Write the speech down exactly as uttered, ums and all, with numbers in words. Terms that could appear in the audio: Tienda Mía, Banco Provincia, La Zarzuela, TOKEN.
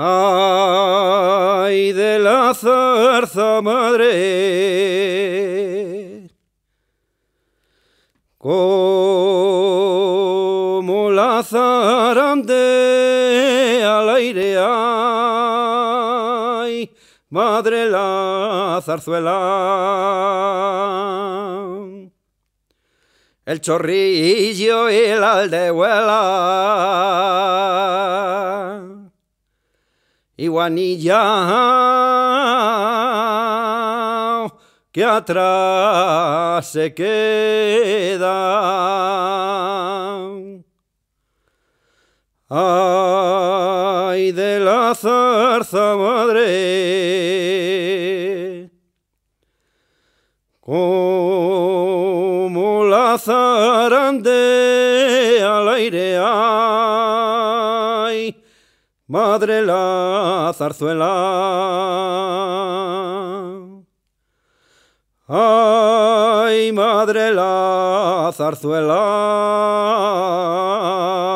¡Ay de la zarza madre! Como la zarante al aire, ¡ay madre la zarzuela! El chorrillo y la aldehuela, y Juanilla que atrás se queda. Ay de la zarza madre, como la zarande al aire, ay madre la zarzuela, ay madre la zarzuela.